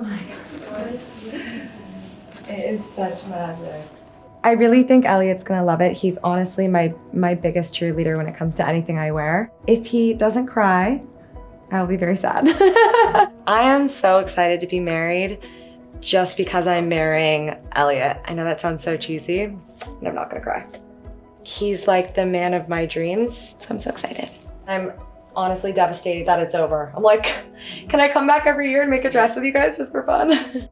Oh my God. It is such magic. I really think Elliot's gonna love it. He's honestly my biggest cheerleader when it comes to anything I wear. If he doesn't cry, I'll be very sad. I am so excited to be married just because I'm marrying Elliot. I know that sounds so cheesy, and I'm not gonna cry. He's like the man of my dreams, so I'm so excited. I'm honestly devastated that it's over. I'm like, can I come back every year and make a dress with you guys just for fun?